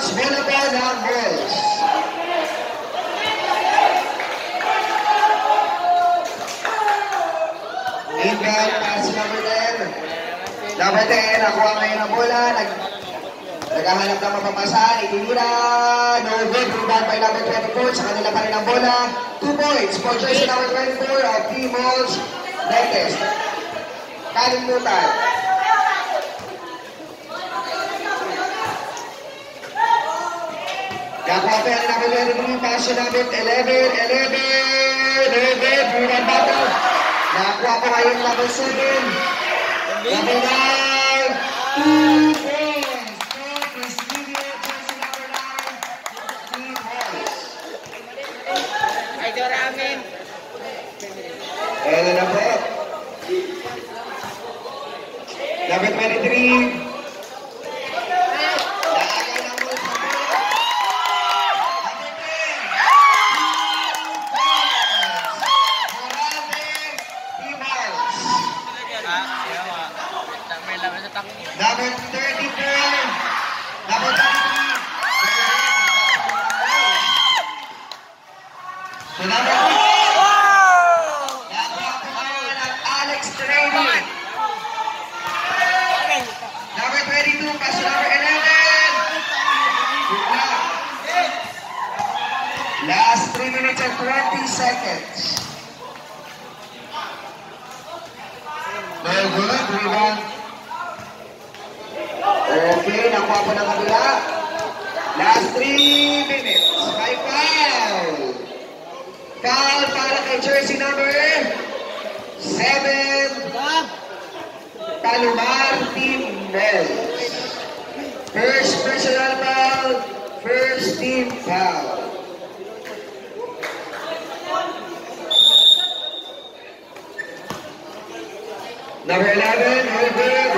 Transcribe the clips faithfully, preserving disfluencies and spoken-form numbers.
Alex Trading on MOLLS. Ibang pass number ten. Number ten, nakuha ngayon ang bola. Naghahanap ng mapapasahan. Itinura. No good. Rebound by number twenty-four. Sa kanila pa rin ang bola. Two points for jersey number twenty-four of Team MOLLS. Next. Kalimutan. Kapapay ang number twenty-three. Passion number eleven. eleven. eleven. Rebound battle. Nakuha ko ngayon number seven. Number nine. two. Ayan na po. Number twenty-three. Number thirty-four. Number thirty-four. Number last three minutes and twenty seconds. No good, rebound. Okay, nakuha po ng kabila. Last three minutes. High foul. Foul para kay jersey number seven. Palomar Team MOLLS. First personal foul, first team foul. Number eleven, Holbert.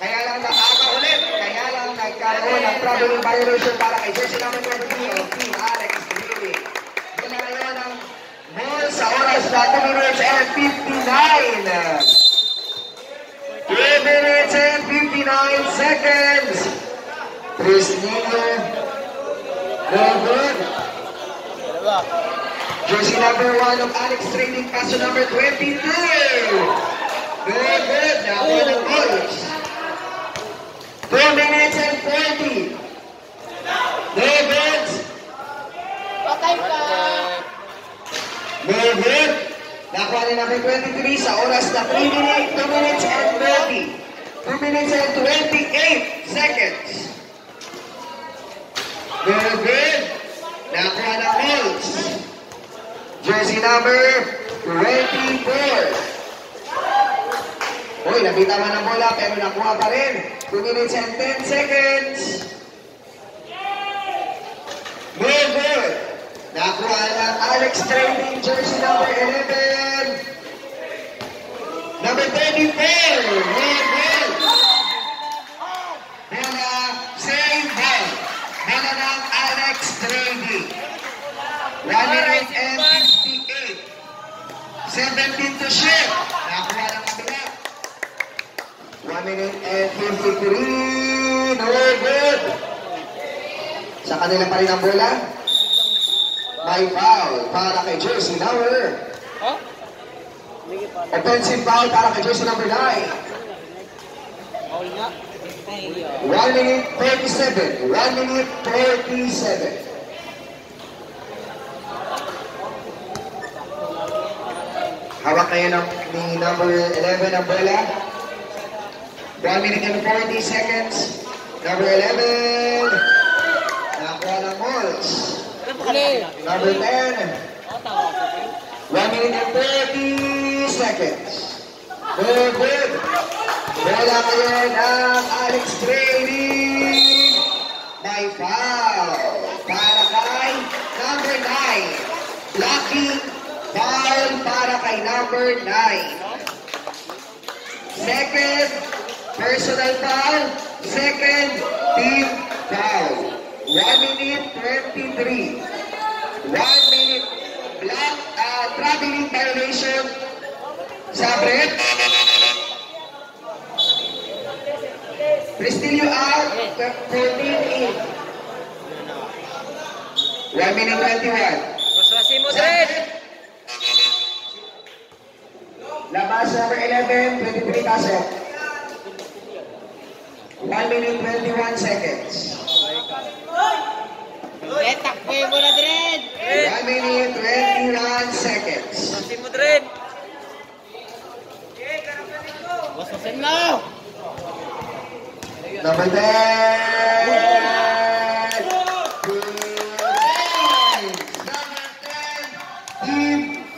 Kaya lang nakaga ulit. Kaya lang nagkaroon ng problem ng violation para kay jersey number twenty-three of Team Alex Trading. Doon na ngayon ang MOLLS sa oras na two minutes and fifty-nine. two minutes and fifty-nine seconds. Prisnino. No good. Jersey number one of Alex Trading, paso number twenty-two. Very good. Now for the MOLLS. two minutes and forty. Very good. Okay pa. Very good. Nakuha ni number twenty-three sa oras na three minutes, two minutes and thirty. two minutes and twenty-eight seconds. Very good. Nakuha ng MOLLS. Jersey number twenty-four. Uy, nabitaman ang bola pero nakuha pa rin. two minutes and ten seconds. Very good. Nakuha ng Alex Trading, jersey number eleven. Number thirty-four. Very good. Bola, same ball. Bola ng Alex Trading. one minute and fifty-eight. seventeen to shoot. Nakuha ng kabila. one minute and fifty-three. No good. Sa kanila pa rin ang bola. May foul para kay jersey number. Huh? Offensive foul para kay jersey number nine. one minute thirty-seven. one minute thirty-seven. Hawak kayo ng, ni number eleven ang bola. one minute and forty seconds. Number eleven. Nakuha ng MOLLS. Number ten. one minute and thirty seconds. Very good. Bola kayo ng Alex Trading. May foul. Para kay number nine. Blocking foul para kay number nine. Second, personal foul. Second, team foul. one minute twenty-three. one minute. Block, uh, traveling violation. Sabre. Still you are thirteen eight. one minute twenty-one. Paswasimu, Dred! Labas number eleven, twenty-three pasok. one minute twenty-one seconds. Dred, takboy mo na, Dred! one minute twenty-one seconds. Paswasimu, Dred! Paswasin mo! Number ten!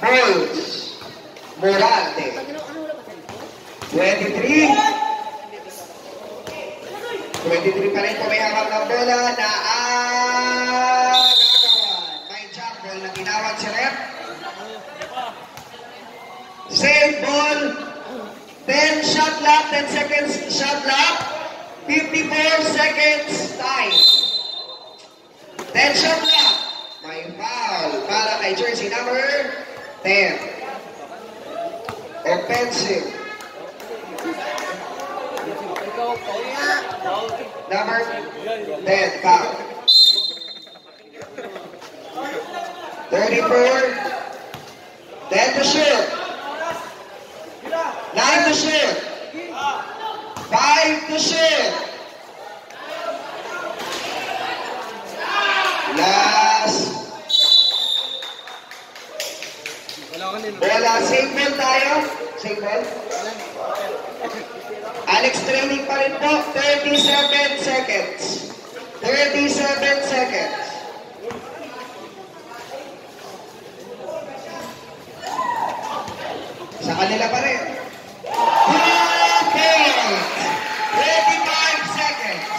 Molls Morante twenty-three twenty-three pa rin po may harap ng bola na ang nagawan may jumble na ginawag si Rep save ball ten shot lock ten seconds shot lock fifty-four seconds time ten shot lock may foul para kay jersey number ten. Offensive. Number ten. Foul. thirty-four. ten to shoot. nine to shoot. five to shoot. Last. Bola, single tayo. Single. Alex Trading pa rin po. thirty-seven seconds. thirty-seven seconds. Sa kanila pa rin. Okay. thirty-five seconds.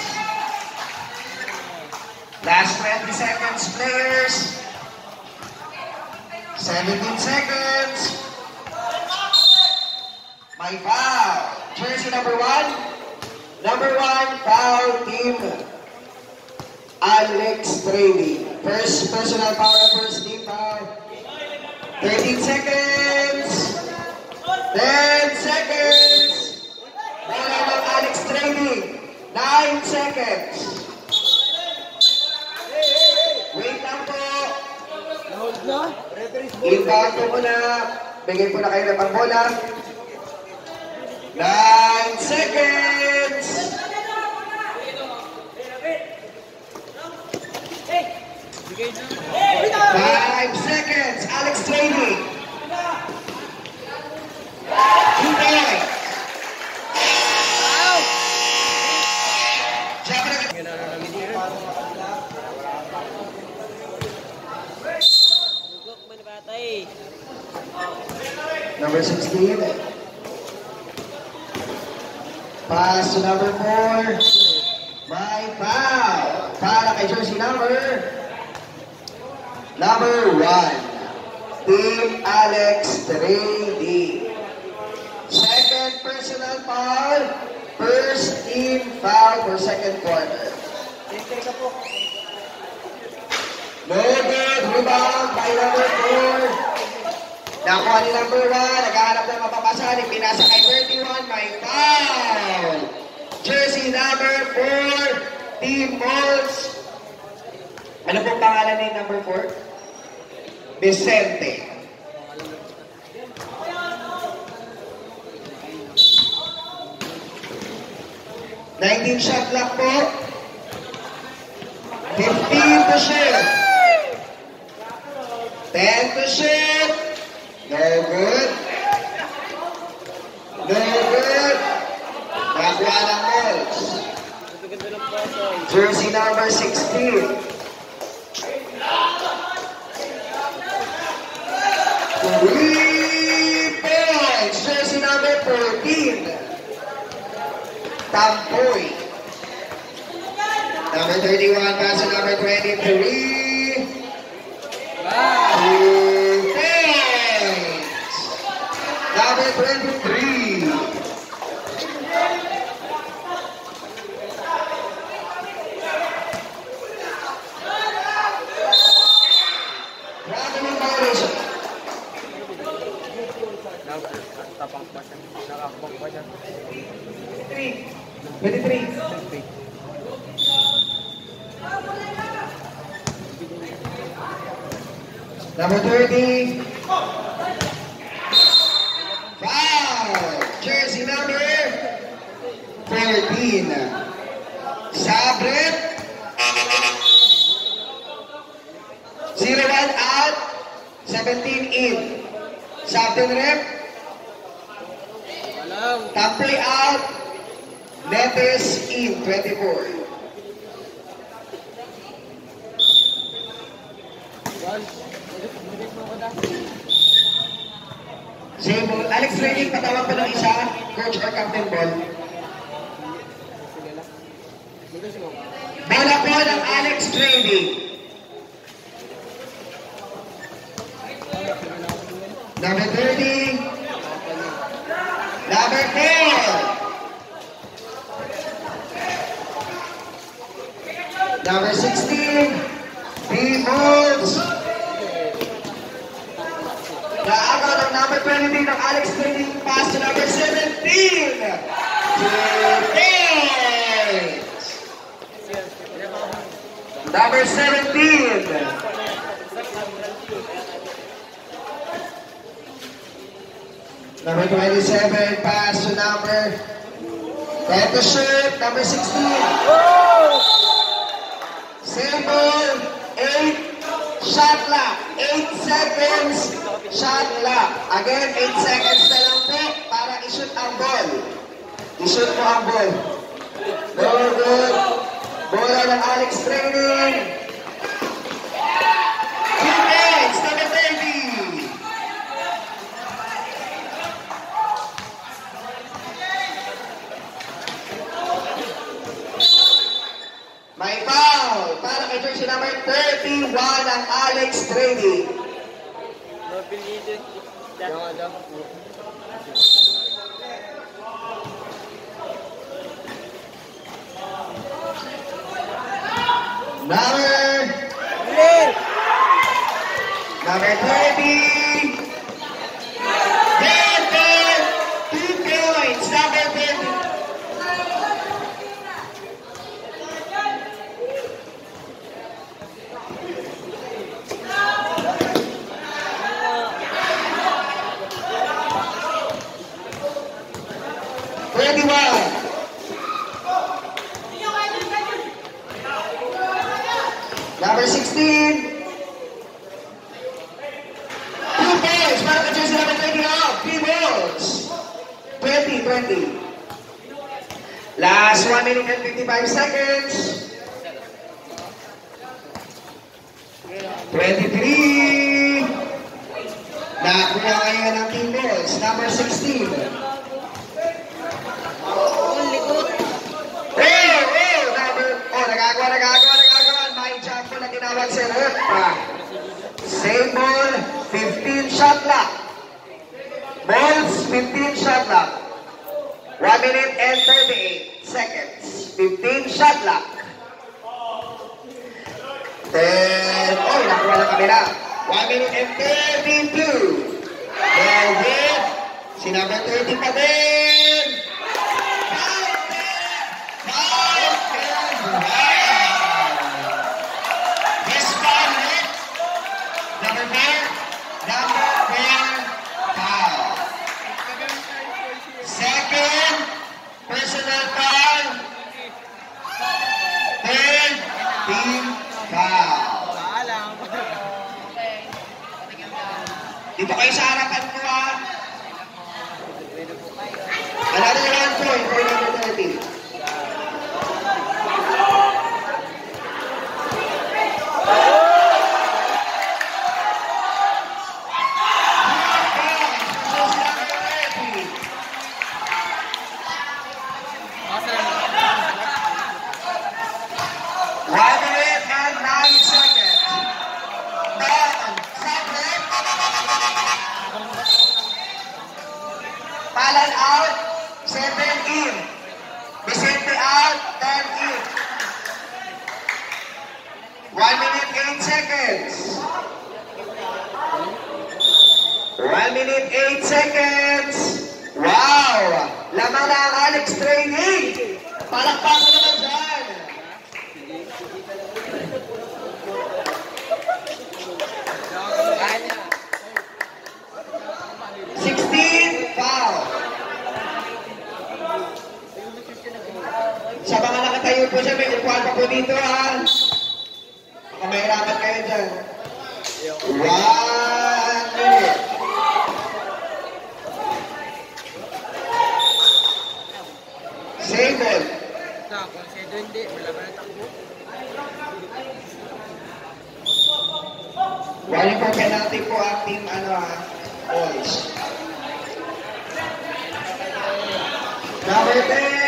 Last twenty seconds, players. seventeen seconds. My foul. Jersey number one. Number one foul team. Alex Trading. First personal foul, first team foul. thirteen seconds. ten seconds. Bola ng Alex Trading. nine seconds. Wait lang po. Impact po muna. Bigay po na kayo na pang bola. nine seconds. five seconds. Alex Trading. two points. Number sixteen. Pass to number four. May foul. Para kay jersey number. Number one. Team Alex Trading. Second personal foul. First team foul for second corner. No good. Rebound by number four. Nakuha ni number one, naghahanap ng mapapasahan, ipinasa kay thirty-one, may foul! Jersey number four, Team Molls. Ano pong pangalan ni number four? Vicente. nineteen shot clock po. fifteen to shoot. ten to shoot. No good. No good. Nakuha ng Molls. Jersey number sixteen. Three points. Jersey number fourteen. Tampoy. Number thirty-one. Pass to number twenty-three. Wow. twenty-three. twenty-three. Number thirty. Wow. Jersey number thirteen. Sabret. Zero one out. Seventeen in. Sabret rep. Tapley out. Netes in. Twenty-four. Same ball. Alex Trading, patawag pa ng isa. Coach or captain ball. Bola po ng Alex Trading. Number thirty. Number four. Number sixteen. B-Molls. Naagaw ng number twenty ng Alex Trading, pass to number seventeen. Number seventeen. Number twenty-seven, pass to number ten to shoot, number sixteen. Symbol, eight, shot clock, eight seconds. Shot clock. Again, eight seconds na lang po para i-shoot ang ball. I-shoot mo ang ball. Very good. Bola ng Alex Trading. Two eggs, number thirty. May foul para kay jersey number thirty-one ng Alex Trading. Number three. Number thirty. Two points. Number thirty. Number sixteen. Two balls. Para ka jersey number twenty out. Three balls. twenty, twenty. Last one minute and fifty-five seconds. twenty-three. Nakuha ngayon ang team balls. Number sixteen. Oh, likod. Hey, hey. Number, oh, nagagawa, nagagawa. Ginawag sa left back. Same ball, fifteen shot clock. Balls, fifteen shot clock. one minute and thirty-eight seconds. fifteen shot clock. Then, oh, nakuha na kami na. one minute and thirty-two. Then, hit. Sinama thirty pa din. Dito kayo sa harapan ko ha. Wala na yung one point. Point number thirty. Palan out, seven in. Vicente out, ten in. One minute, eight seconds. One minute, eight seconds. Wow! Laman na ang Alex Trading. Palakpakan mo naman dyan. sixteen, foul. Sa mga nakatayo po siya, may upuan pa po dito ha. Baka may hirapan kayo dyan. One minute. Same ball. Wala po penalty po ang team ano ha, Molls. Number ten!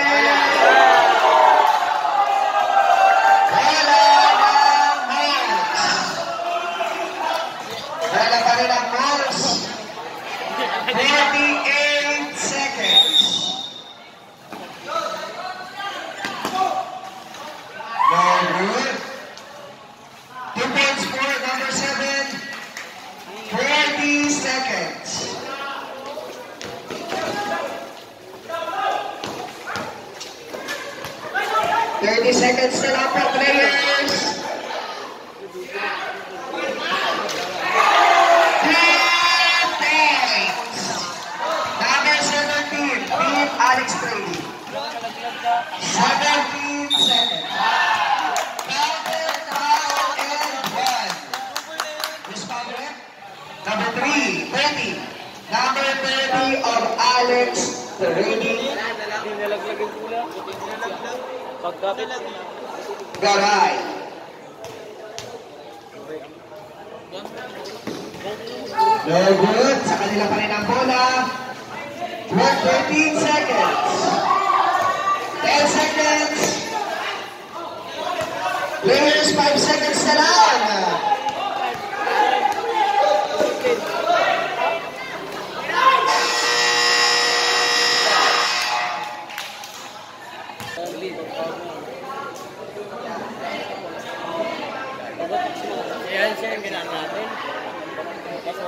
thirty seconds to lock up players. Number seventeen, Team Alex Trading. seventeen seconds. Counted down and one. Respondent, number three, thirty. Number thirty of Alex Trading. Garay. No good. Sa kanila pa rin ang bola. thirteen seconds. ten seconds. Players, five seconds na lang.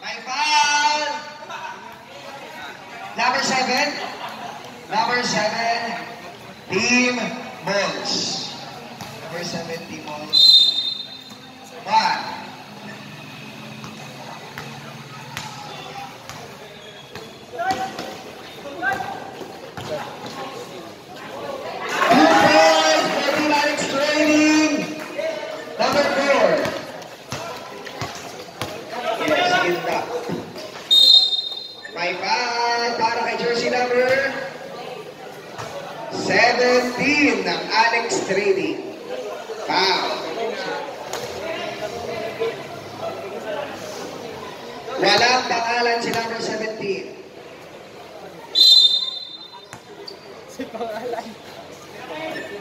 May foul. Number seven. Number seven. Team Molls. Number seven, Team Molls. One. seventeen ng Alex Trading. Wow. Walang pangalan si number seventeen. Si pangalan.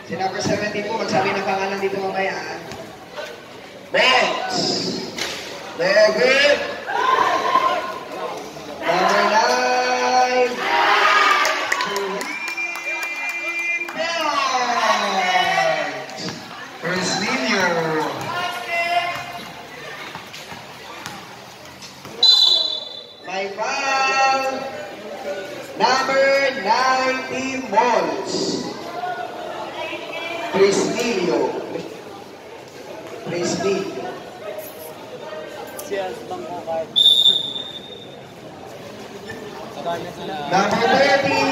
Si number seventeen po, magsabi ng pangalan dito mamaya. Box! Very good! Number nine! Number ninety, Molls. Pristilio. Pristilio. Number thirty.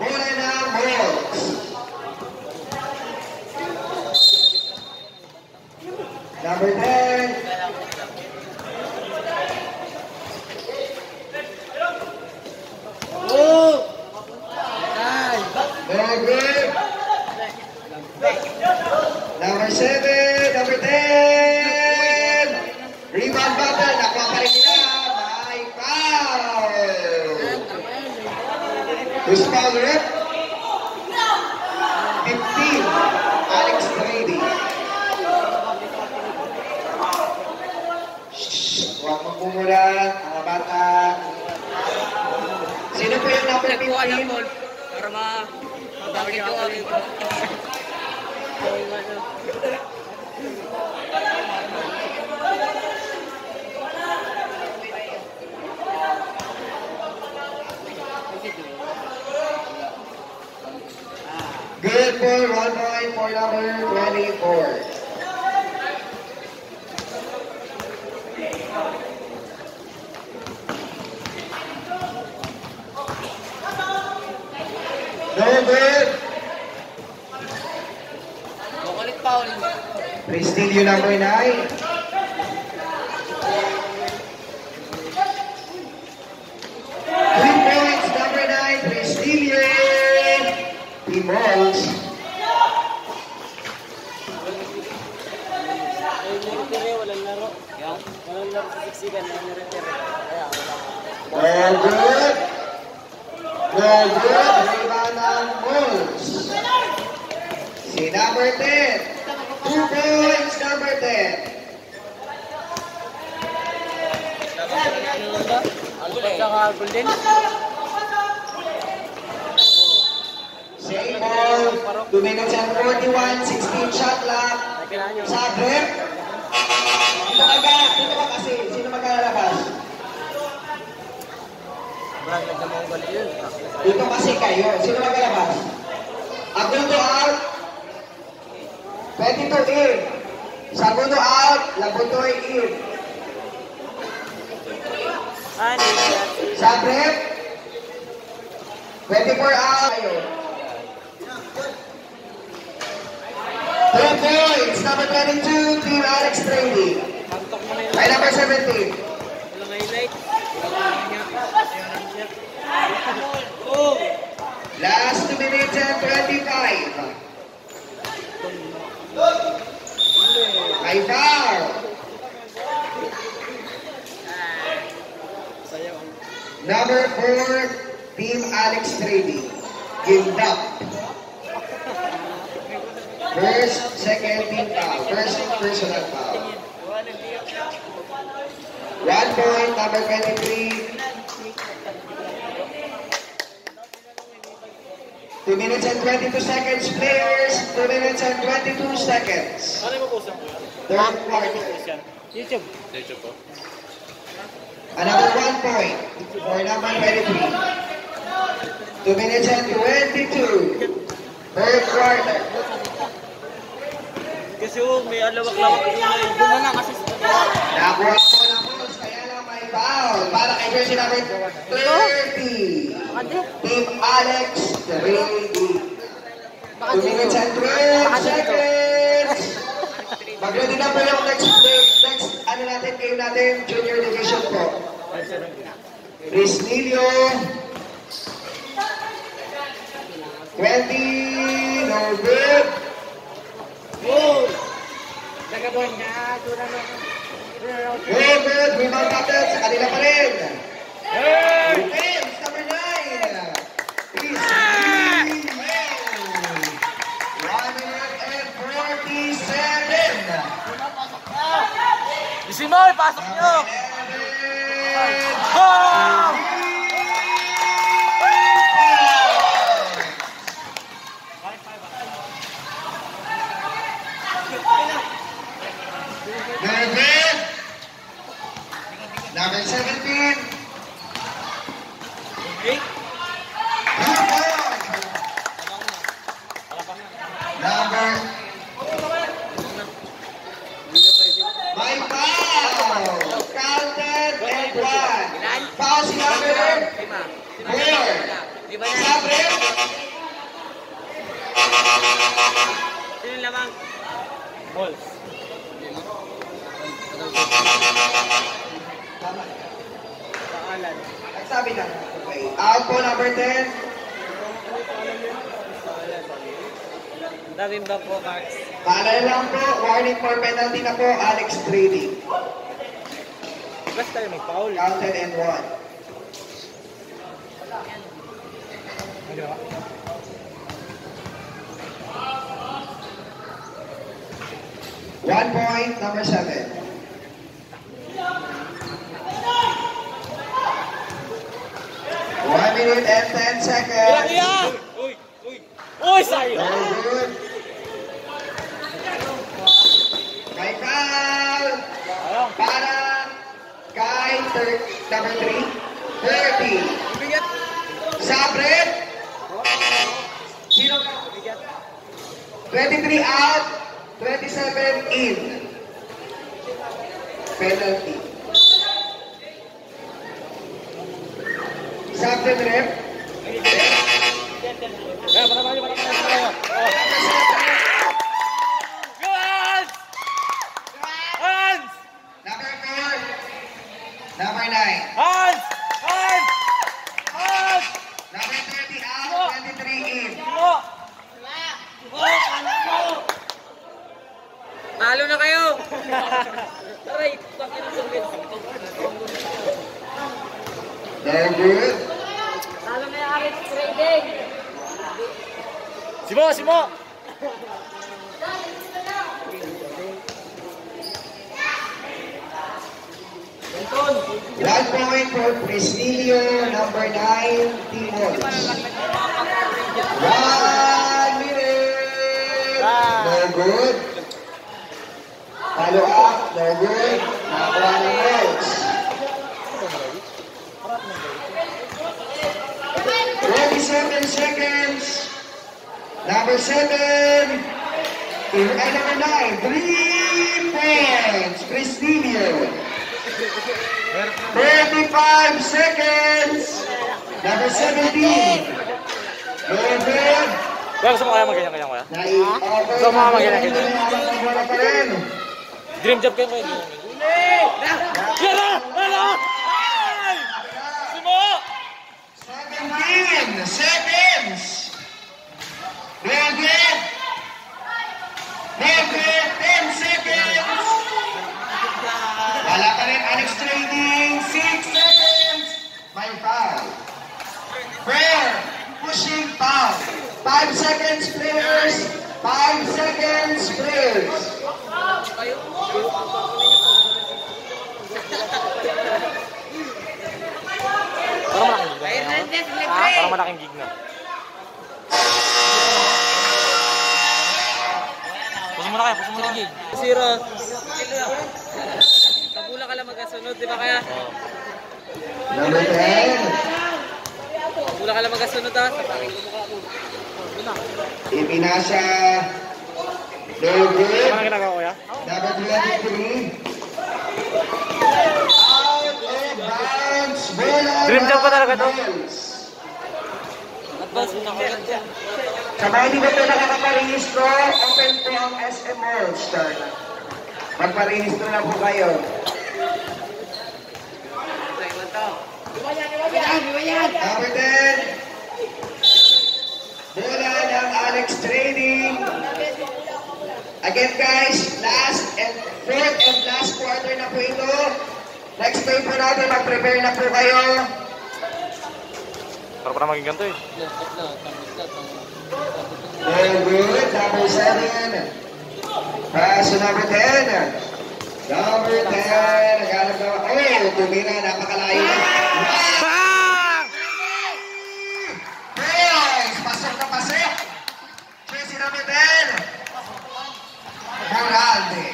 Bolena Molls. Number ten. Number seven, number umuran, mga bata. Sino po yung napipiliin? Para ma-mabagin ko ang ito. Good for one point for number twenty-four. Prestige number nine. Three points number nine. Prestige. The MOLLS. Well good. Well good. Ribanang MOLLS. Si number ten. Two points, number ten. Same ball, two minutes and forty-one, sixteen shot clock. Sagrep. Dito ka ba? Dito ka kasi. Sino maglalabas? Dito kasi kayo. Sino maglalabas? Ako to out. Pwede to in. Sagundo out, lagutoy in. Sabrep. Pwede for out. Three points, number twenty-two, Team Alex Trading. By number seventeen. Last two minutes and twenty-five. Ay foul! Number four, Team Alex Trading. Give up. First, second team foul. First personal foul. One point, number twenty-three. Two minutes and twenty-two seconds, players. Two minutes and twenty-two seconds. Third quarter. YouTube. Another one point for number twenty-three. Two minutes and twenty-two. Third quarter. Kasi yung may alawak-lawak yung gumana kasi sa tayo. Nakuha ko na po. Kaya lang may foul. Para kay jersey number thirty. Team Alex. The rainy day. Two minutes and twelve seconds. Mag-ready na po yung next, next, ano natin, game natin, junior division po. Prisnilio. twenty, no good. Good. No good, we mount captain sa kanila pa rin. Defense, number nine. Isimoy, pasok nyo! Oh! Number seventeen. Number MOLLS. Nagsabi na. Okay. Out po number ten. Darin ba po, Max? Paalala lang po. Warning for penalty na po, Alex Trading. Basta tayo may foul. Counted and one. Ano ba? One point, number seven. minute and ten seconds. Yeah, yeah. Oh, sorry. Very good. Michael, para guy number three, thirty. Sabret, twenty-three out, twenty-seven in. Penalty. Sabret rep. Ya, berapa lagi? Number nine. Hans! Hans! Hans! Number thirty out, twenty-three in. Malo na kayo! Aray, bakit ang sungit? Very good. Malo na yung Alex Trading. Simo! Simo! Last point for Presidio, number nine, Timos. One minute. No good. Follow up. No good. One minute. Twenty-seven seconds. Number seven. And number nine. Three points, Presidio. thirty-five seconds. Number seventeen. Norman. Kaya gusto mo kaya magkanya-kanya ko ya? Gusto mo magkanya-kanya? Dream job kayo kayo. Yara! Yara! Simo! seventeen seconds. Norman. Norman. ten seconds. Wala ka rin, Alex Trading, six seconds, may foul. Prayer, pushing foul. Five seconds, players. Five seconds, players. Parang malaking gig na. Pusin mo na kayo, pusin mo na gig. Zero. Tabula ka lang magkasunod, di ba kaya? Number ten. Tabula ka lang magkasunod ha. Ibinasa. Very good. Number twenty-three. Out of bounds. Dream job ko talaga ito. Sabay di ba ito nakakaparehistro? Open to ang S M World Star. Magparehistro na po kayo. Number ten. Bola ng Alex Trading. Again guys, last and fourth and last quarter na po ito. Next time po natin, mag-prepare na po kayo. Para para maging ganito eh. Very good. Number seven. Paso number ten. Number ten. Naghanap naman. Oh, tumira. Napakalayo na. Bang! Yes! Pasok na pasok. Chelsea number ten. Moralde.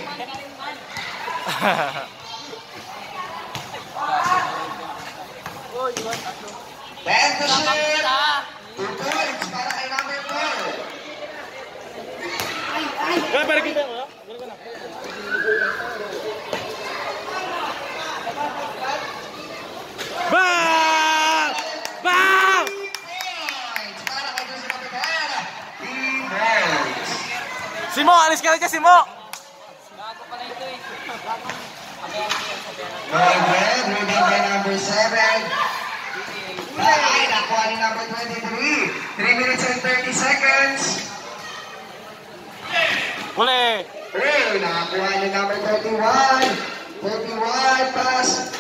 ten to shoot. Two points para kay number four. Ay, para kita mo. Simo, alis ka rin dyan, Simo! Bago pala ito eh. Very good. Reading by number seven. Ay, nakuha ni number twenty-three. three minutes and thirty seconds. Uli! Ay, nakuha ni number thirty-one. thirty-one, pass.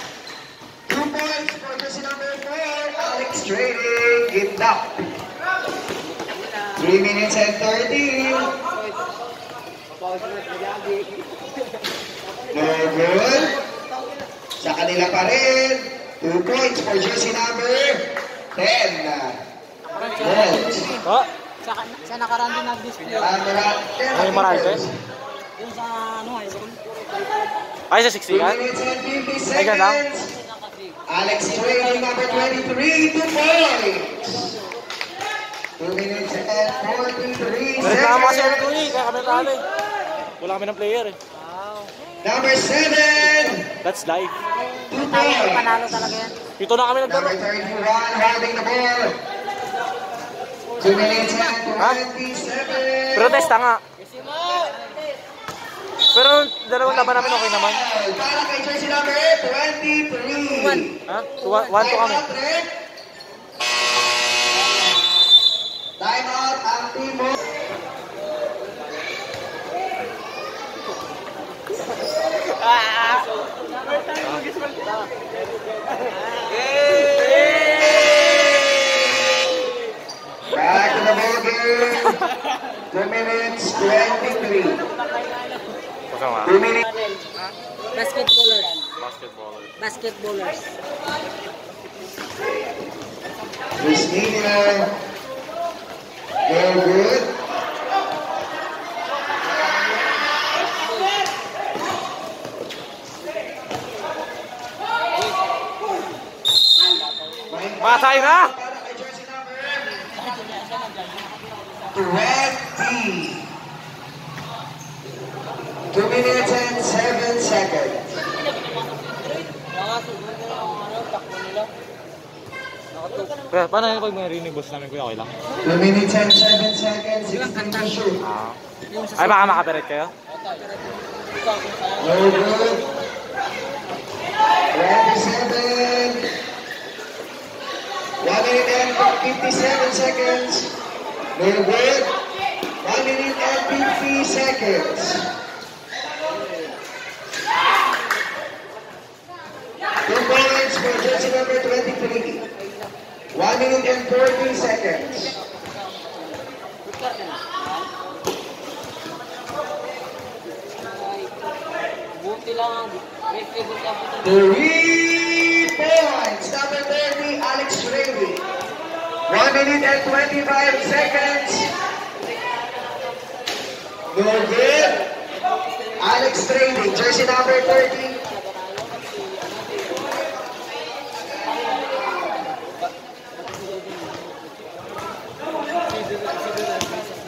two points for jersey number four. Alex Trading, get up. three minutes and thirty. No good. Sa kanila pa rin. two points for jersey number Oh, sa, sa nakarante nag-display. Ay, marante. Yung sa ano, ay sa Ay, sa sixty kan? Ay, ganda. Alex Trading number twenty-three, two points. two minutes and forty-three seconds. Reklamo kasi ano doon eh, kaya kami talo eh. Wala kami ng player eh. Number seven. That's life. two points. Panalo talaga yan. Dito na kami nagdaro. Number thirty-one holding the ball. two minutes and twenty-seven. Pero testa nga. Pero dalawang laban namin okay naman. Para kay jersey number twenty-three. Ha? one two kami. Time out ang timo. Ah! Back to the ball game. two minutes twenty-three. two minutes. Basketballers. Basketballers. Basketballers. Christina. Very good. Matay na! twenty. two minutes and seven seconds. Pre, paano yun pag marinig boss namin kuya? Okay lang. two minutes and seven seconds. Ilang kanta shoot. Ay, baka makapiret kayo? Very good. twenty-seven. one minute and fifty-seven seconds. Very good. one minute and fifty seconds. Two points for jersey number twenty-three. one minute and forty seconds. Three points. Number thirty, Alex Trading. one minute and twenty-five seconds. No good. Alex Trading, jersey number thirty.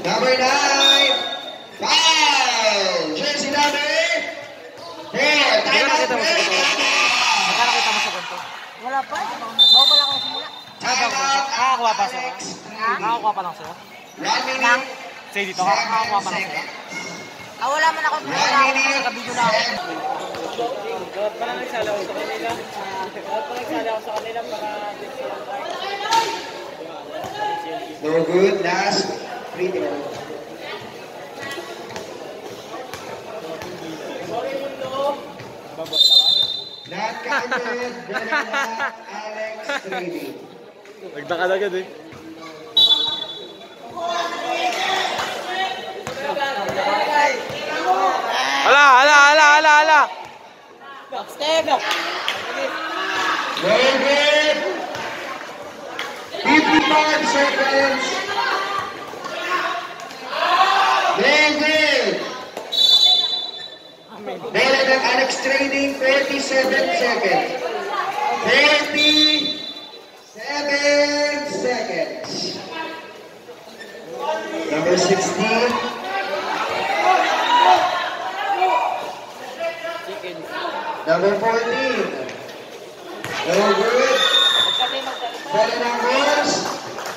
Number nine, foul! Jersey number four, timeout ready! Nakakita mo sa ganito? Wala pa. Bawa pa lang ako simula. Nakakuha pa sa'yo. Nakakuha pa lang sa'yo. one minute. Say dito, nakakuha pa lang sa'yo. Ah, wala man ako. Wala ako na nagkabidyo na ako. Bawat pa lang nagsala ako sa kanila. Bawat pa nagsala ako sa kanila para... No good, last video. Not counted, Alex Trading. Nagtaka agad eh. Hala, hala, hala, hala, hala. Step up. Very good. fifty-five seconds. Very good. Dela ng Alex Trading, thirty-seven seconds. thirty-seven seconds. Number sixteen. Number fourteen. Very good. Very numbers.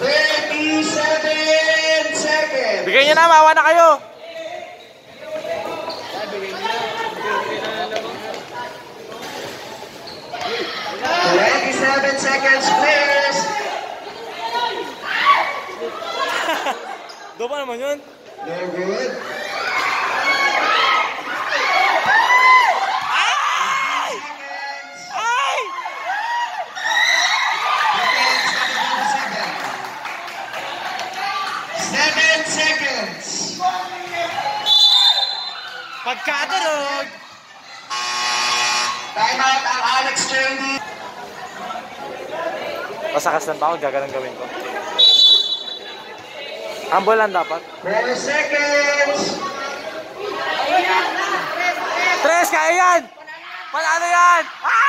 thirty-seven seconds. Bigay niyo na, maawa na kayo. twenty-seven seconds, please. Doba naman yun. Very good. seven seconds. Pagkadurog. Time out ang Alex Trading. Masakas ng tao, gaganon gawin ko. Humble lang dapat. ten seconds! Tres, kaya yan! Panalo yan! Ah!